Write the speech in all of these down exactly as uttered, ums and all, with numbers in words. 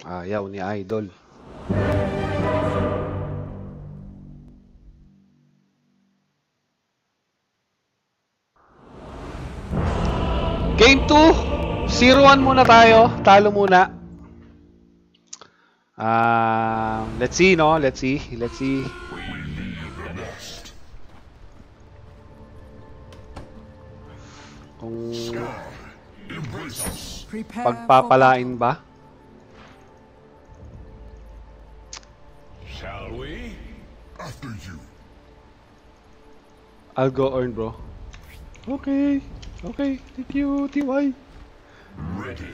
Ayaw ni Idol. Game two, zero one muna tayo. Talo muna. Uh, let's see, no? Let's see. Let's see. Kung pagpapalain ba? Shall we? After you. I'll go earn, bro. Okay. Okay, thank you, T Y. Ready.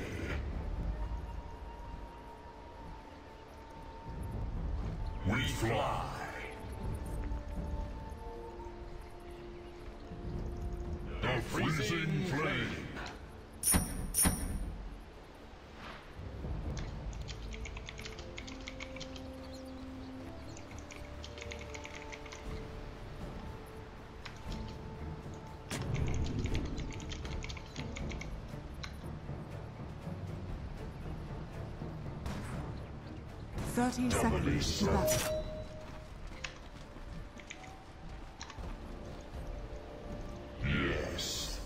We fly. The freezing flame. thirty seconds to that. Yes.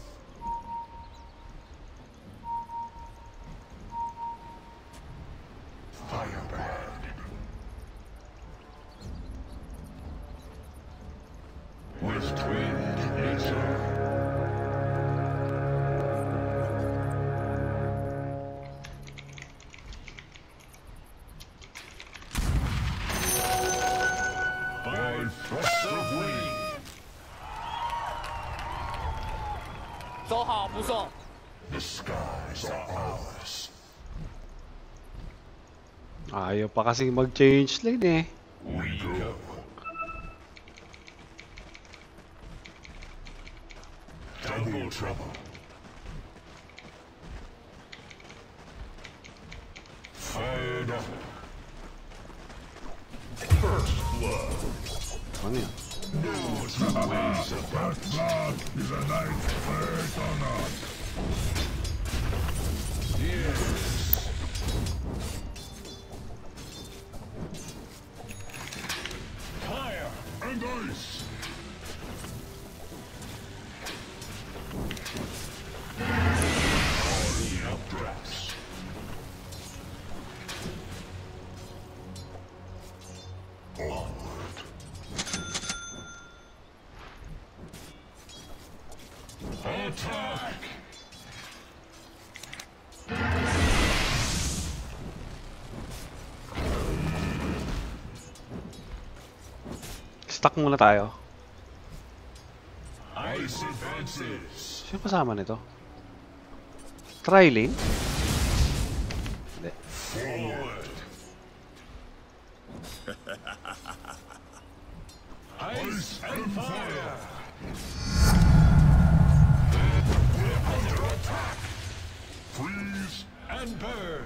Firebrand. With twin nature. Thrust of wing. The skies are ours. Ayaw pa kasing mag-change lane eh. We go. Double trouble. Fire down. First blood. No two ways about blood is a light bird on us. Yes. Fire and ice. Stuck muna tayo. Sino kasama nito? Trailing? Hindi. Ice and fire! We're under attack! Freeze and burn!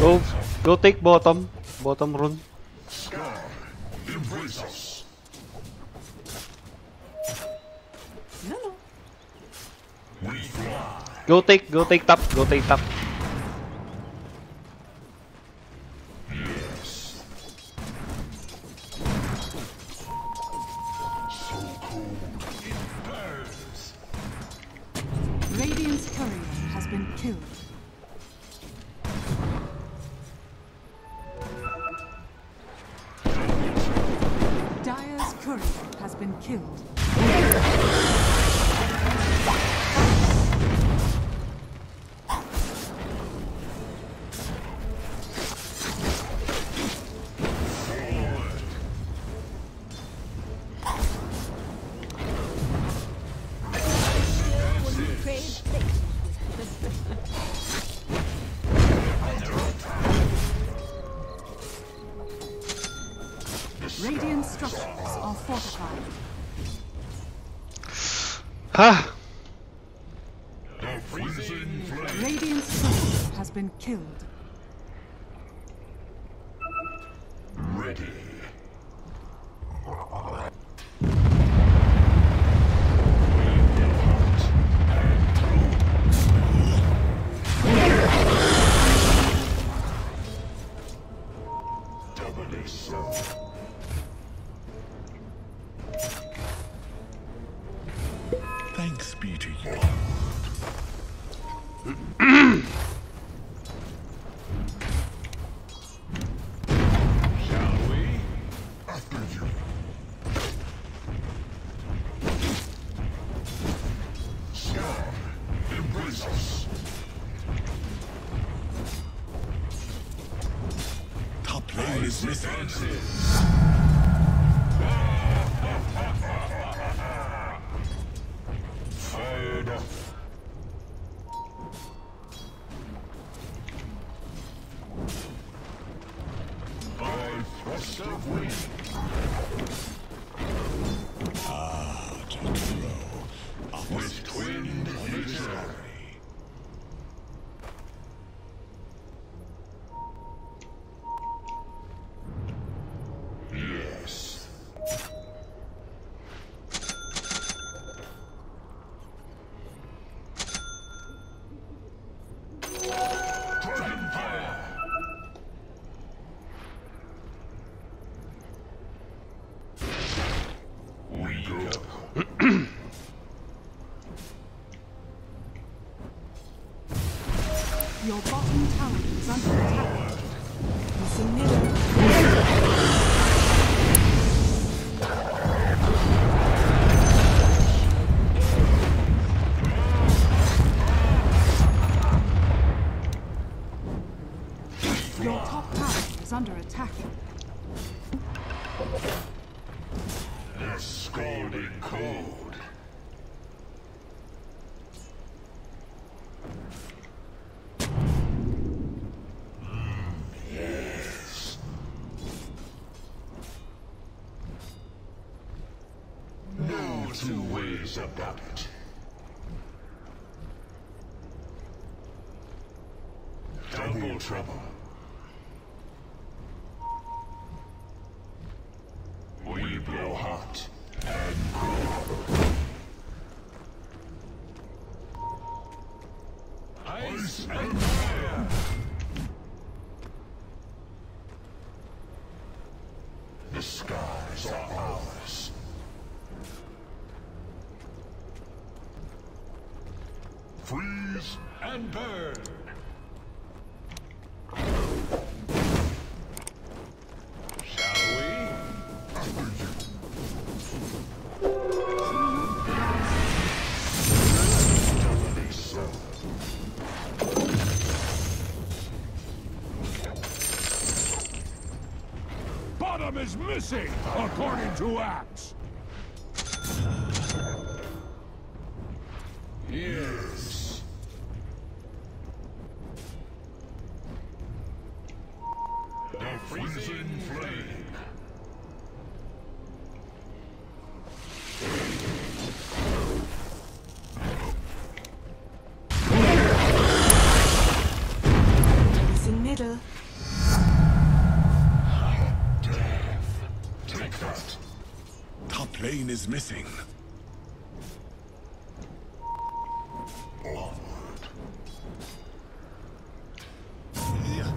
Go, go take bottom, bottom rune. Sky, embrace us. No, no. We fly. Go take, go take top, go take top. Yes. So cold it burns. Radiant's courier has been killed. Been killed. Radiant structures are fortified. Ha! Radiant structure has been killed. Ready. Your bottom tower is under attack. It's a mirror. Your top tower is under attack. They're scalding cold. About it. Double trouble. We blow hot and cool. Ice and fire. The skies are ours. Freeze and burn! Shall we? missing, according to Axe. Yes. The freezing flame. Plane is missing. Onward. Yeah.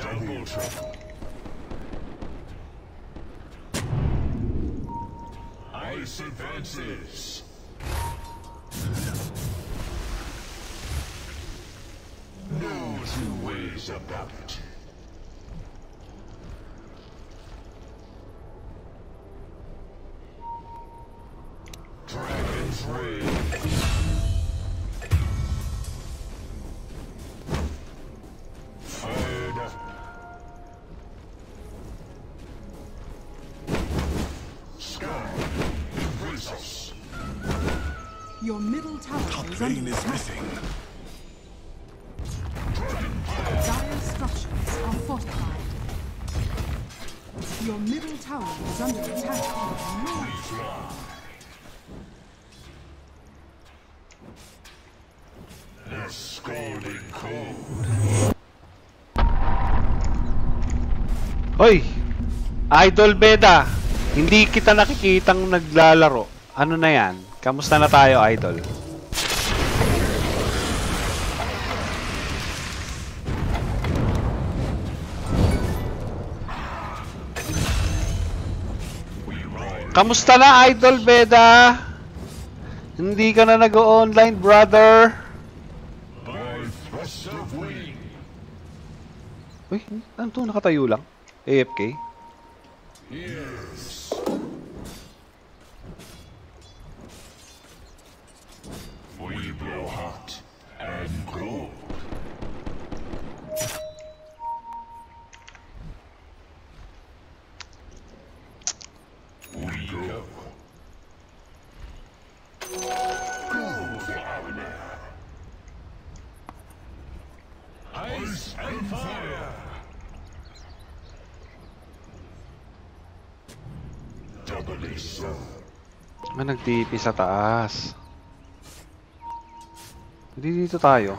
Double trouble. Ice advances. Two ways about it. Dragon's Rage. Fired up. Sky, embrace us. Your middle tower top is lane is missing. Your middle tower is under attack. The scalding cold. Hoy! Idol Beta! Hindi kita nakikitang naglalaro. Ano na yan? Kamusta na tayo, Idol? Kamusta na, Idol Beda? Hindi ka na nag-o-online, brother. Uy, ano to? Nakatayo lang. A F K. Yes. We blow hot and cold. May nag-T P sa taas. Hindi dito tayo.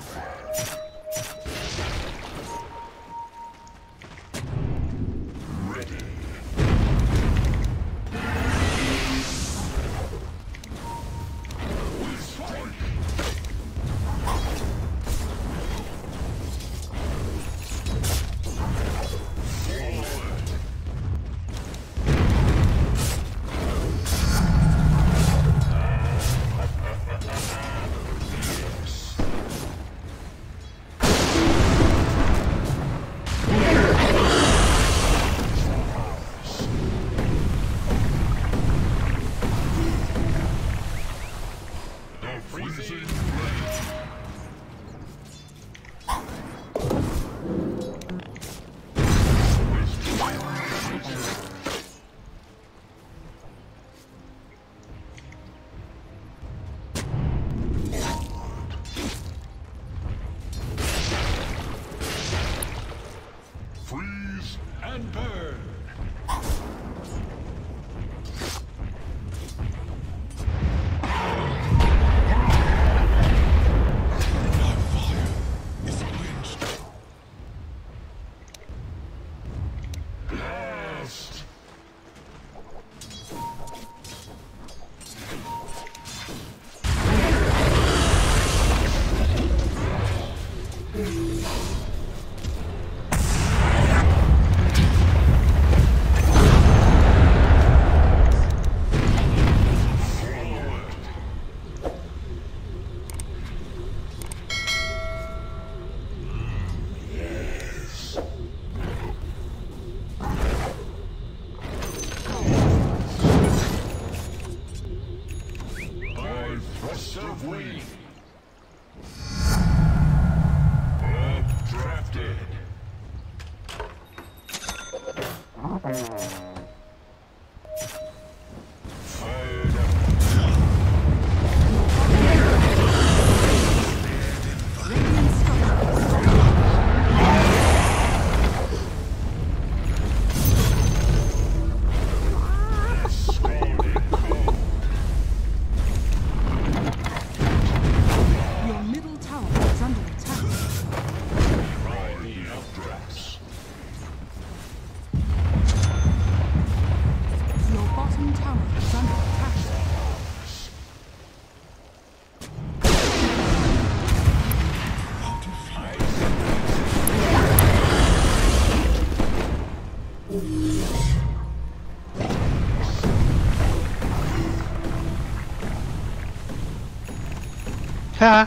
Ha?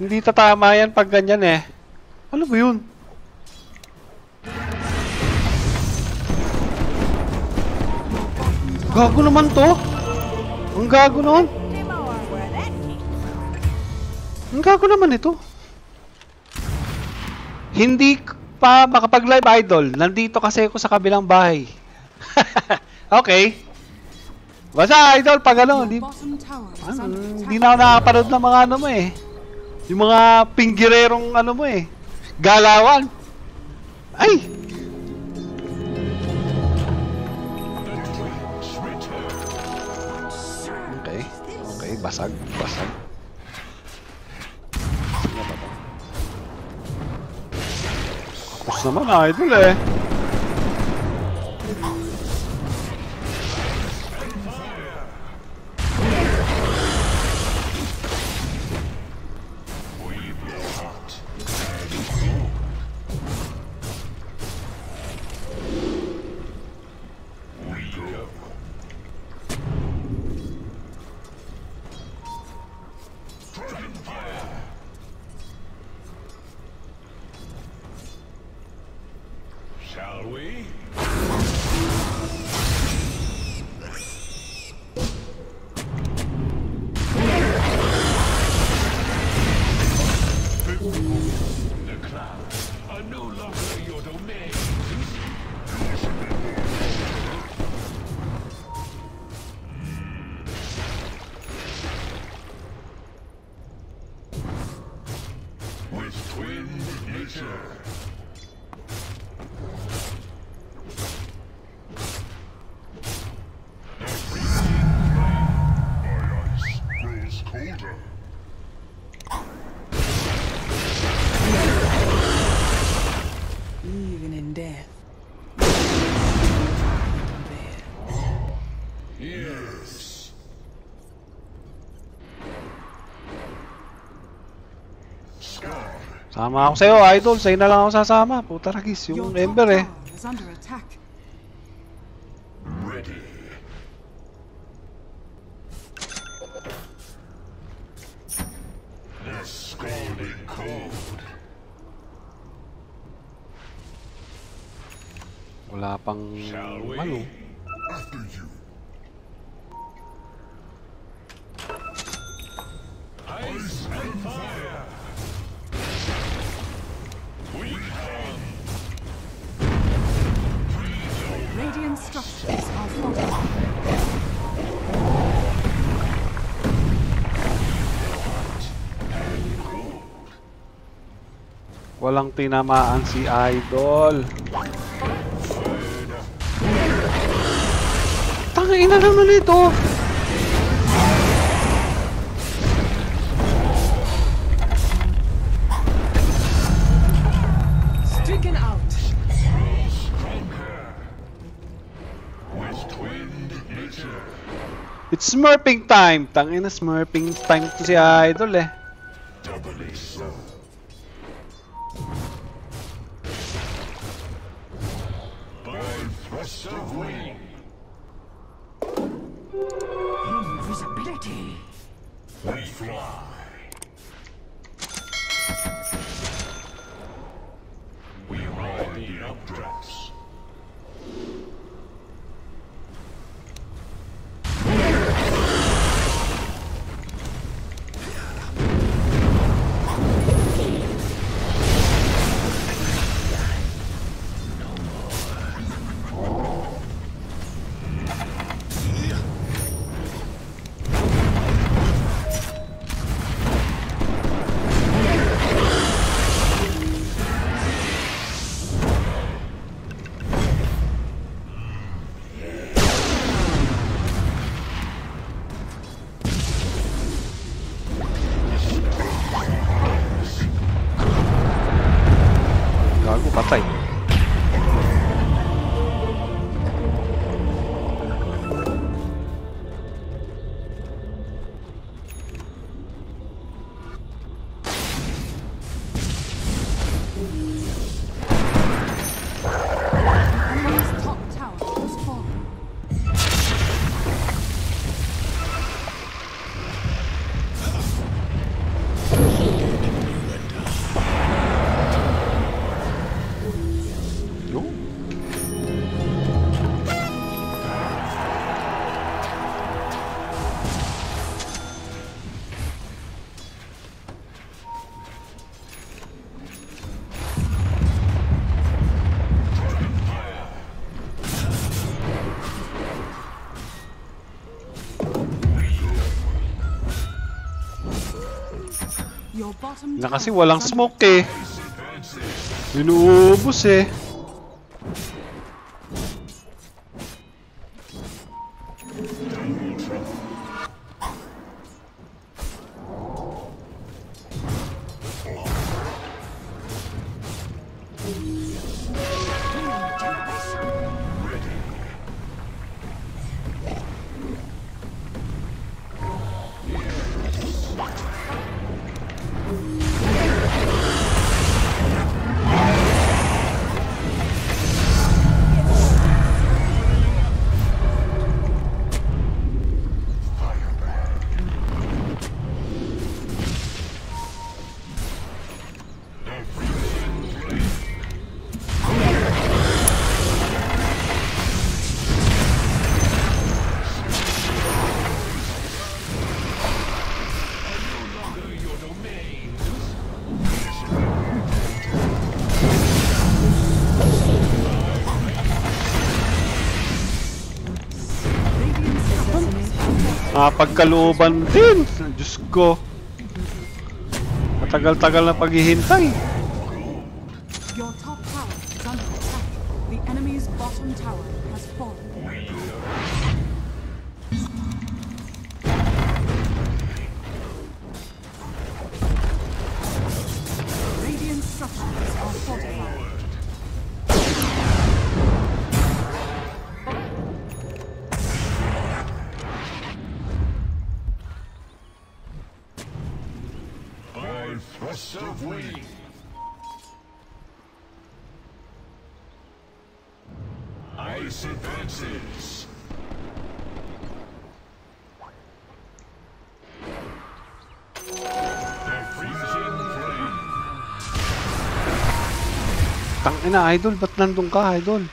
Hindi tatama yan pag ganyan eh. Ano ba yun? Gago naman to. Ang gago naman. Ang gago naman ito. Hindi pa makapag-live, idol. Nandito kasi ako sa kabilang bahay. Okay. Basta idol, pag ano, hindi ano, na ako nakapanood ng mga ano mo eh. Yung mga pinggirerong ano mo eh. Galawan. Ay! Okay. Okay, basag. Basag. Kapos naman idol eh. Sama ako sa'yo, idol. Sa'yo na lang ako sasama. Puta ragis, yung ember eh. Wala pang ano. Radiant structures are falling. Walang tinamaan si idol. Tangin na naman ito. It's smurfing time! Tangina, smurfing time to si idol eh. Invisibility. We fly. We ride the updrafts. Oh. Na kasi walang smoke eh. Inuubos eh. Ah, pagkalooban din. Diyos ko. Matagal-tagal na paghihintay. Your top tower is under attack. The enemy's bottom tower has fallen. Radiant structures are fortified. Ice advances. Tangina, Idol, ba't nandun ka, Idol?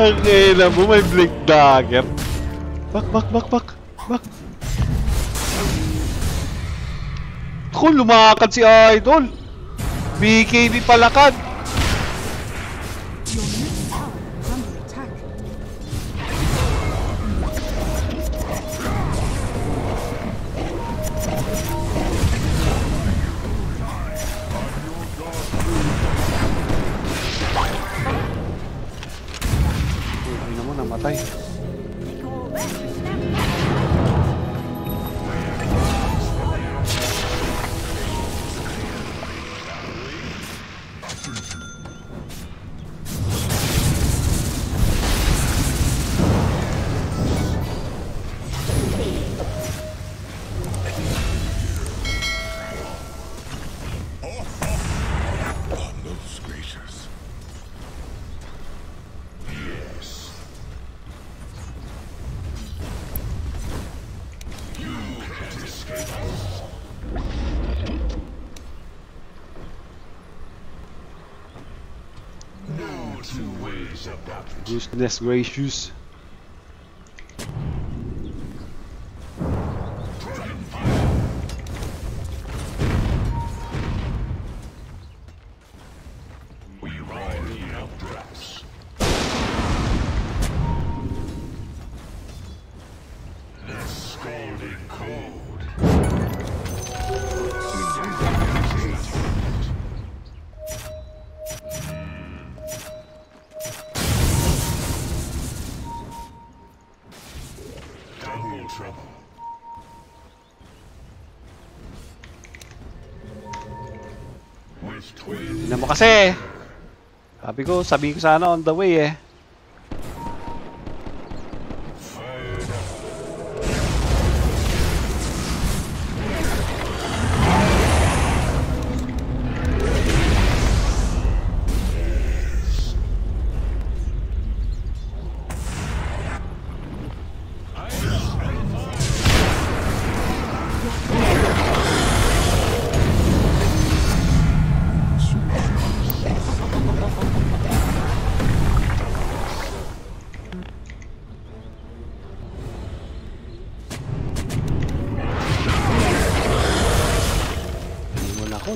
Okay na mo, may blink dagger. Bak, bak, bak, bak, bak. Ako, lumakad si Idol. B K B palakad. Goodness gracious. Tignan mo kasi. Sabi ko, sabihin ko sana on the way eh.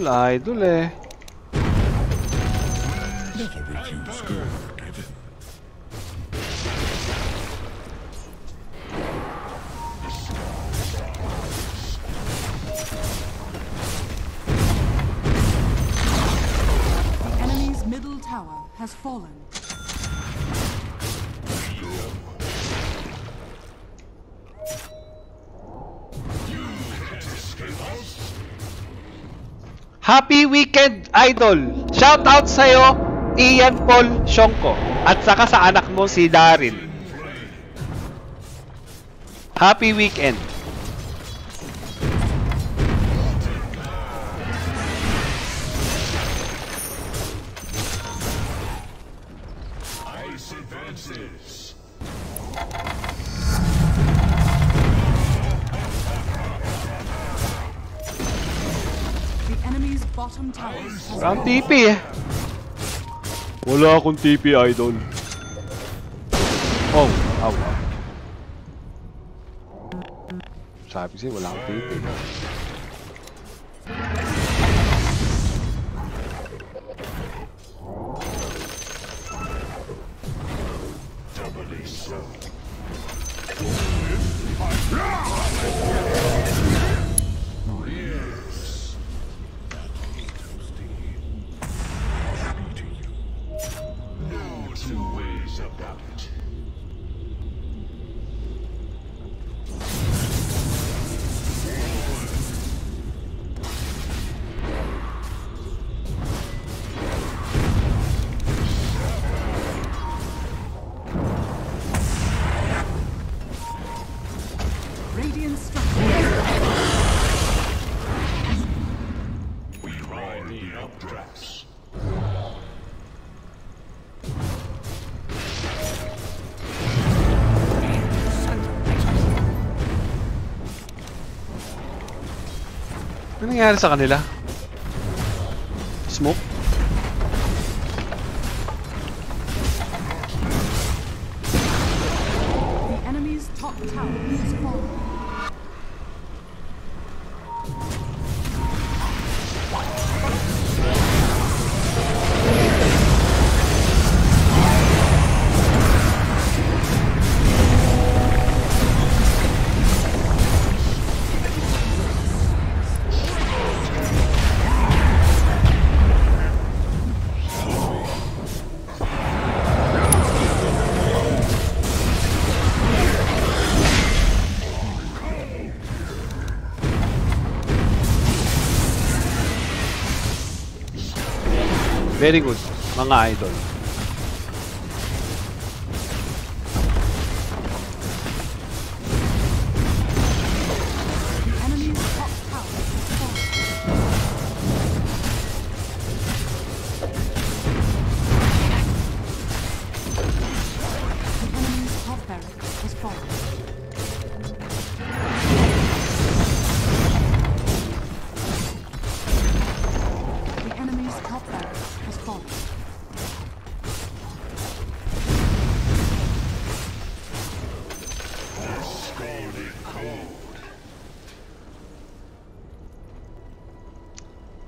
la Idole. Has fallen. Happy weekend, Idol! Shout out sa'yo, Ian Paul Shonko, at saka sa anak mo si Darin. Happy weekend. Ang T P eh. Wala akong T P, Idol. Oh, aw. Sabi siya, wala akong T P. Ano nangyari sa kanila? Smoke? The enemy's top tower is falling. Very good, mga Idol.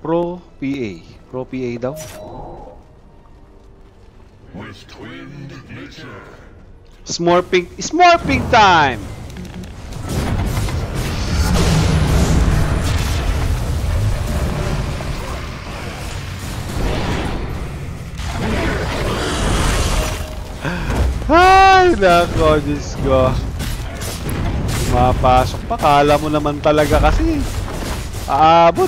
Pro P A. Pro P A daw. Smorping. Smorping time! Ay, nako, Diyos ko. Mapasok pa. Kala mo naman talaga kasi. Aabot.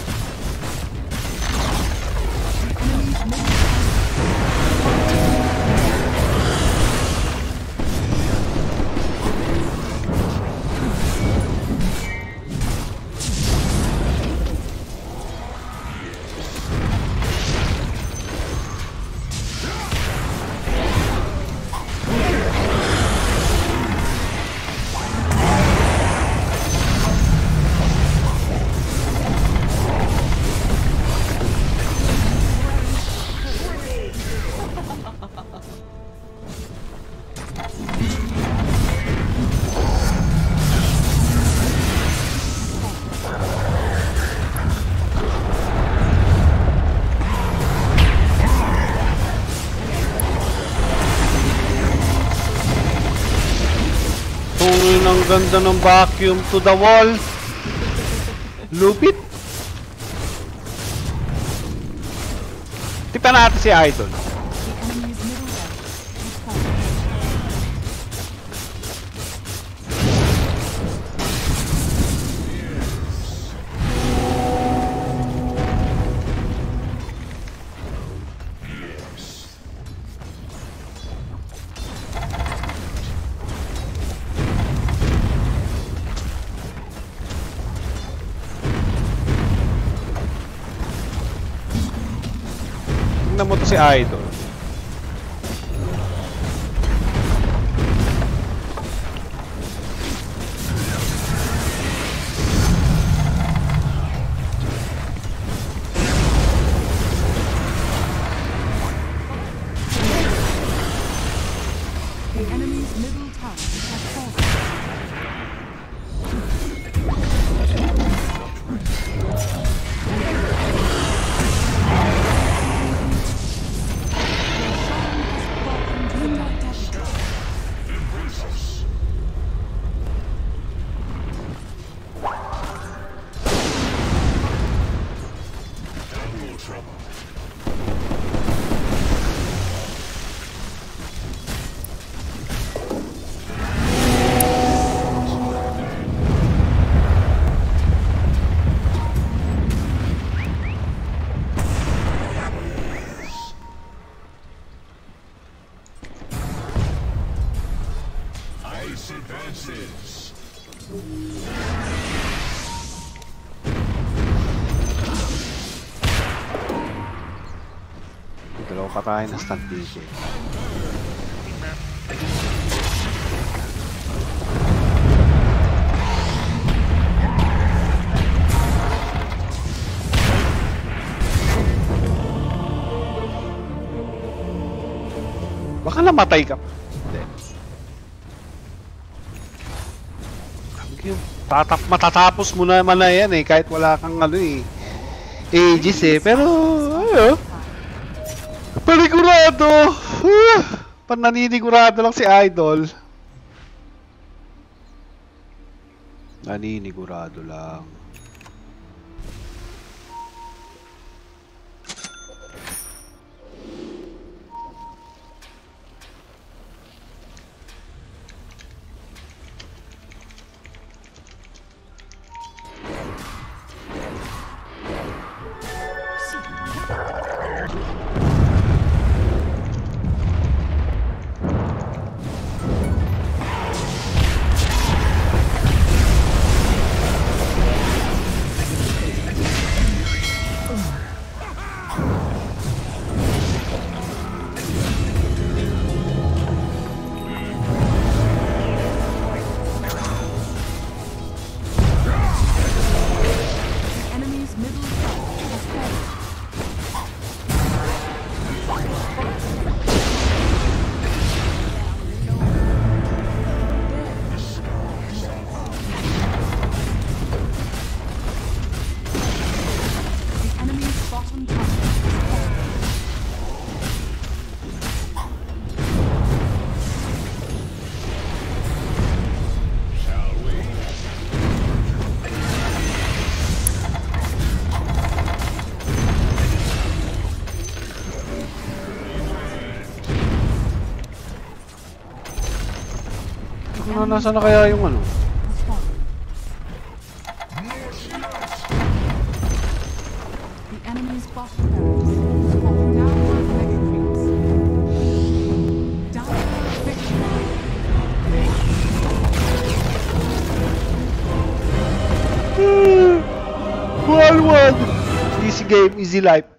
Tuloy ng ganda ng vacuum to the wall. Lupit. Tipa natin si Idol. Tignan mo to si Idol. Patay na stand D J. Baka namatay ka. Hindi. Tatap matatapos mo naman na yan eh, kahit wala kang ano eh ages eh, pero ano, panigurado! Uh, Paninigurado lang si Idol. Naninigurado lang. Nasaan na kaya yung ano? World one! Easy game, easy life.